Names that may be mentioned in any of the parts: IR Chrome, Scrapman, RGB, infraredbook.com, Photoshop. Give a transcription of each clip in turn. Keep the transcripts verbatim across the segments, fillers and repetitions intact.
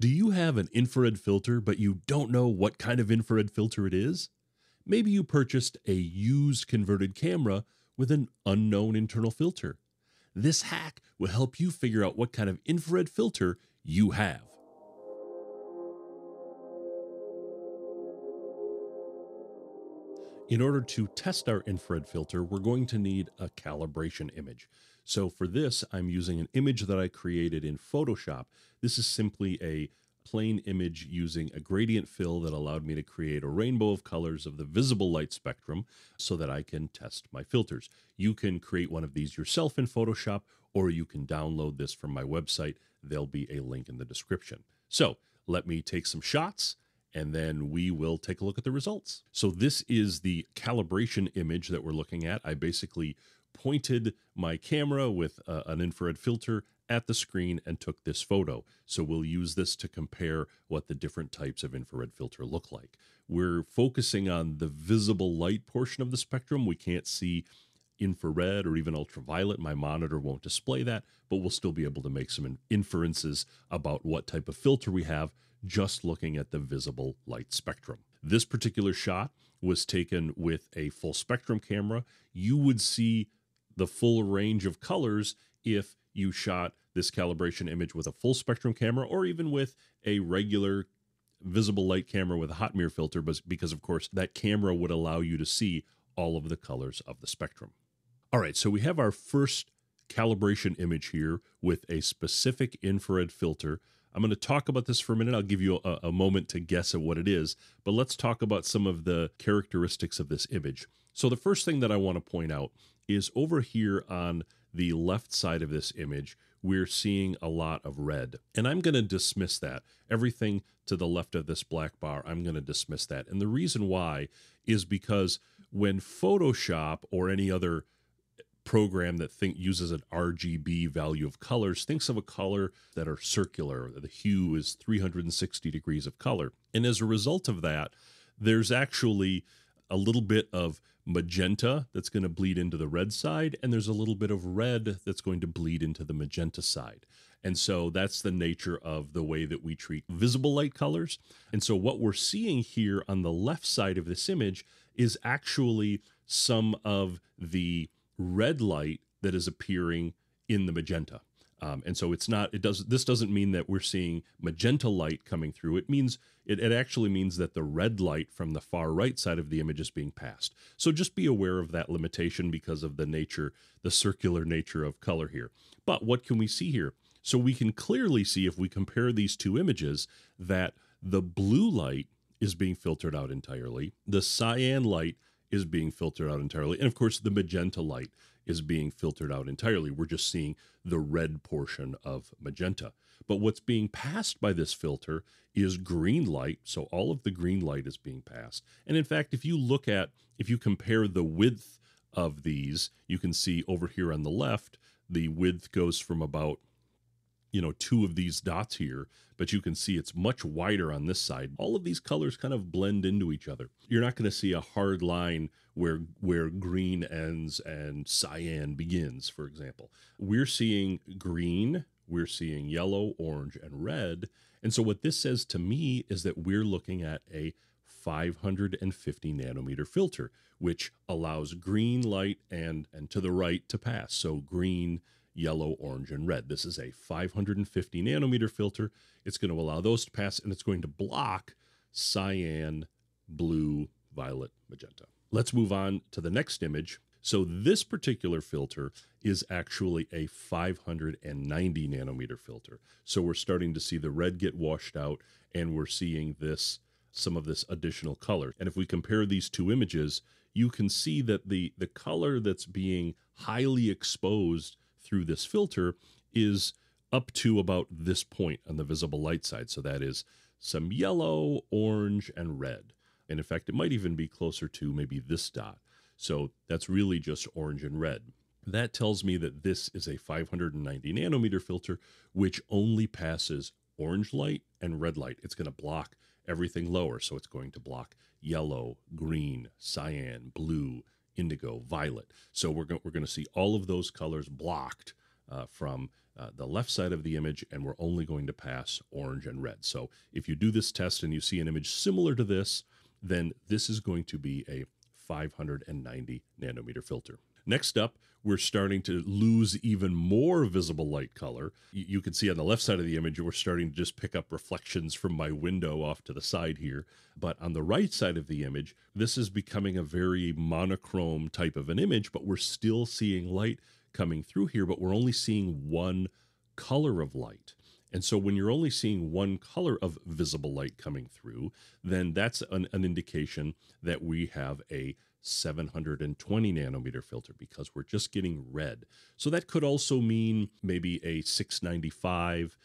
Do you have an infrared filter, but you don't know what kind of infrared filter it is? Maybe you purchased a used converted camera with an unknown internal filter. This hack will help you figure out what kind of infrared filter you have. In order to test our infrared filter, we're going to need a calibration image. So for this, I'm using an image that I created in Photoshop. This is simply a plain image using a gradient fill that allowed me to create a rainbow of colors of the visible light spectrum so that I can test my filters. You can create one of these yourself in Photoshop, or you can download this from my website. There'll be a link in the description. So let me take some shots, and then we will take a look at the results. So this is the calibration image that we're looking at. I basically pointed my camera with uh, an infrared filter at the screen and took this photo. So we'll use this to compare what the different types of infrared filter look like. We're focusing on the visible light portion of the spectrum. We can't see infrared or even ultraviolet. My monitor won't display that, but we'll still be able to make some inferences about what type of filter we have just looking at the visible light spectrum. This particular shot was taken with a full spectrum camera. You would see the full range of colors if you shot this calibration image with a full spectrum camera or even with a regular visible light camera with a hot mirror filter, but because of course that camera would allow you to see all of the colors of the spectrum. All right, so we have our first calibration image here with a specific infrared filter. I'm going to talk about this for a minute. I'll give you a, a moment to guess at what it is, but let's talk about some of the characteristics of this image. So the first thing that I want to point out is over here on the left side of this image, we're seeing a lot of red. And I'm going to dismiss that. Everything to the left of this black bar, I'm going to dismiss that. And the reason why is because when Photoshop or any other program that think uses an R G B value of colors thinks of a color that are circular. The hue is three hundred sixty degrees of color. And as a result of that, there's actually a little bit of magenta that's going to bleed into the red side, and there's a little bit of red that's going to bleed into the magenta side. And so that's the nature of the way that we treat visible light colors. And so what we're seeing here on the left side of this image is actually some of the red light that is appearing in the magenta. Um, and so it's not, it does, this doesn't mean that we're seeing magenta light coming through. It means, it, it actually means that the red light from the far right side of the image is being passed. So just be aware of that limitation because of the nature, the circular nature of color here. But what can we see here? So we can clearly see if we compare these two images that the blue light is being filtered out entirely. The cyan light is being filtered out entirely. And of course, the magenta light is being filtered out entirely. We're just seeing the red portion of magenta. But what's being passed by this filter is green light. So all of the green light is being passed. And in fact, if you look at, if you compare the width of these, you can see over here on the left, the width goes from about, you know, two of these dots here, but you can see it's much wider on this side. All of these colors kind of blend into each other. You're not going to see a hard line where, where green ends and cyan begins, for example. We're seeing green, we're seeing yellow, orange, and red. And so what this says to me is that we're looking at a five hundred fifty nanometer filter, which allows green light and, and to the right to pass. So green, yellow, orange, and red. This is a five hundred fifty nanometer filter. It's going to allow those to pass, and it's going to block cyan, blue, violet, magenta. Let's move on to the next image. So this particular filter is actually a five hundred ninety nanometer filter. So we're starting to see the red get washed out, and we're seeing this, some of this additional color. And if we compare these two images, you can see that the, the color that's being highly exposed through this filter is up to about this point on the visible light side. So that is some yellow, orange, and red. And in fact, it might even be closer to maybe this dot. So that's really just orange and red. That tells me that this is a five hundred ninety nanometer filter, which only passes orange light and red light. It's going to block everything lower. So it's going to block yellow, green, cyan, blue, indigo, violet. So we're going we're going to see all of those colors blocked uh, from uh, the left side of the image, and we're only going to pass orange and red. So if you do this test and you see an image similar to this, then this is going to be a five hundred ninety nanometer filter. Next up, we're starting to lose even more visible light color. You can see on the left side of the image, we're starting to just pick up reflections from my window off to the side here. But on the right side of the image, this is becoming a very monochrome type of an image, but we're still seeing light coming through here, but we're only seeing one color of light. And so when you're only seeing one color of visible light coming through, then that's an, an indication that we have a seven hundred twenty nanometer filter, because we're just getting red. So that could also mean maybe a six ninety-five,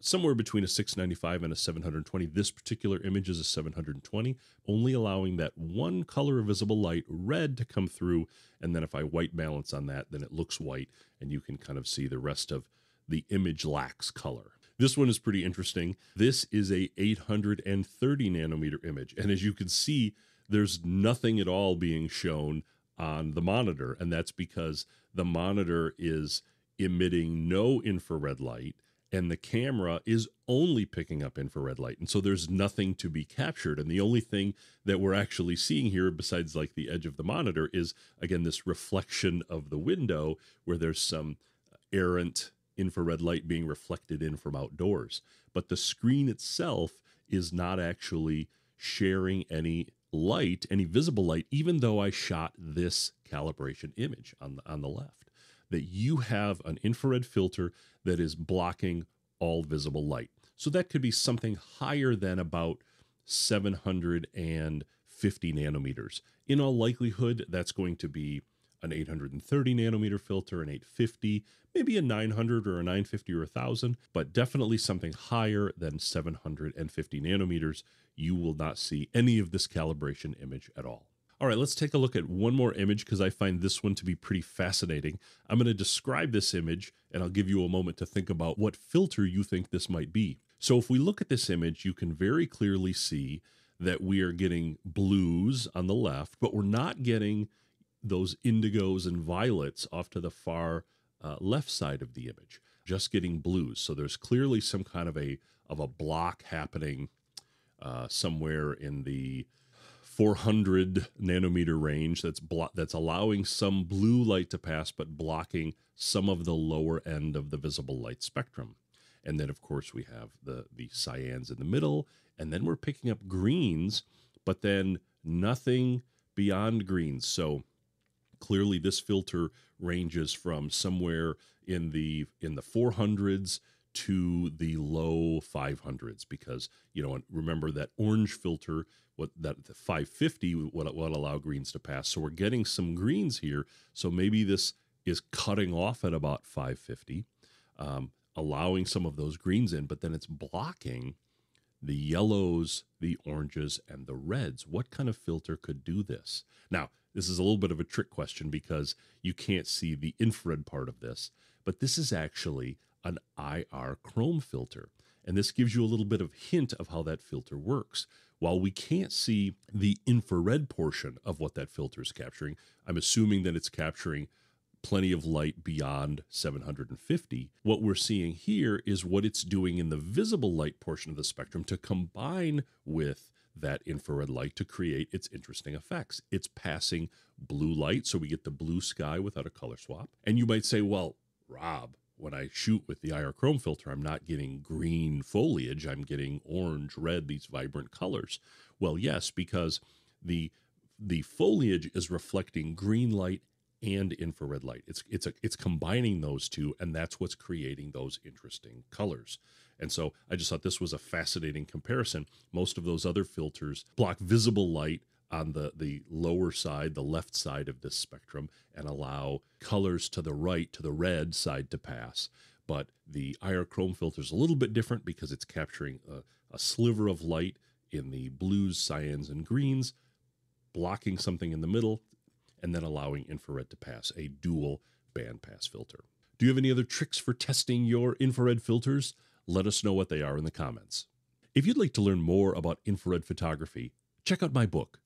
somewhere between a six ninety-five and a seven hundred twenty. This particular image is a seven hundred twenty, only allowing that one color of visible light, red, to come through. And then if I white balance on that, then it looks white, and you can kind of see the rest of the image lacks color. This one is pretty interesting. This is a eight hundred thirty nanometer image. And as you can see, there's nothing at all being shown on the monitor. And that's because the monitor is emitting no infrared light and the camera is only picking up infrared light. And so there's nothing to be captured. And the only thing that we're actually seeing here, besides like the edge of the monitor, is again, this reflection of the window where there's some errant infrared light being reflected in from outdoors. But the screen itself is not actually sharing any light, any visible light, even though I shot this calibration image on the, on the left. That you have an infrared filter that is blocking all visible light. So that could be something higher than about seven hundred fifty nanometers. In all likelihood, that's going to be an eight hundred thirty nanometer filter, an eight fifty, maybe a nine hundred or a nine fifty or one thousand, but definitely something higher than seven hundred fifty nanometers. You will not see any of this calibration image at all. All right, let's take a look at one more image, because I find this one to be pretty fascinating. I'm going to describe this image, and I'll give you a moment to think about what filter you think this might be. So if we look at this image, you can very clearly see that we are getting blues on the left, but we're not getting those indigos and violets off to the far uh, left side of the image, just getting blues. So there's clearly some kind of a of a block happening uh, somewhere in the four hundred nanometer range that's blo- that's allowing some blue light to pass, but blocking some of the lower end of the visible light spectrum. And then, of course, we have the, the cyans in the middle, and then we're picking up greens, but then nothing beyond greens. So clearly, this filter ranges from somewhere in the in the four hundreds to the low five hundreds, because, you know, remember that orange filter, what that the five fifty will, will allow greens to pass. So we're getting some greens here. So maybe this is cutting off at about five fifty, um, allowing some of those greens in, but then it's blocking the yellows, the oranges, and the reds. What kind of filter could do this? Now, this is a little bit of a trick question, because you can't see the infrared part of this, but this is actually an I R Chrome filter. And this gives you a little bit of hint of how that filter works. While we can't see the infrared portion of what that filter is capturing, I'm assuming that it's capturing plenty of light beyond seven hundred fifty. What we're seeing here is what it's doing in the visible light portion of the spectrum to combine with that infrared light to create its interesting effects. It's passing blue light, so we get the blue sky without a color swap. And you might say, well, Rob, when I shoot with the I R Chrome filter, I'm not getting green foliage, I'm getting orange, red, these vibrant colors. Well, yes, because the, the foliage is reflecting green light and infrared light. It's it's a, it's combining those two, and that's what's creating those interesting colors. And so I just thought this was a fascinating comparison. Most of those other filters block visible light on the, the lower side, the left side of this spectrum, and allow colors to the right, to the red side, to pass. But the I R Chrome filter is a little bit different, because it's capturing a, a sliver of light in the blues, cyans, and greens, blocking something in the middle, and then allowing infrared to pass, a dual bandpass filter. Do you have any other tricks for testing your infrared filters? Let us know what they are in the comments. If you'd like to learn more about infrared photography, check out my book,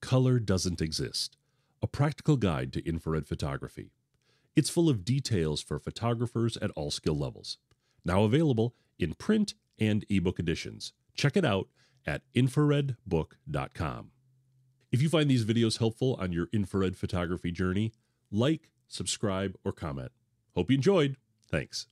Color Doesn't Exist: A Practical Guide to Infrared Photography. It's full of details for photographers at all skill levels. Now available in print and ebook editions. Check it out at infrared book dot com. If you find these videos helpful on your infrared photography journey, like, subscribe, or comment. Hope you enjoyed. Thanks.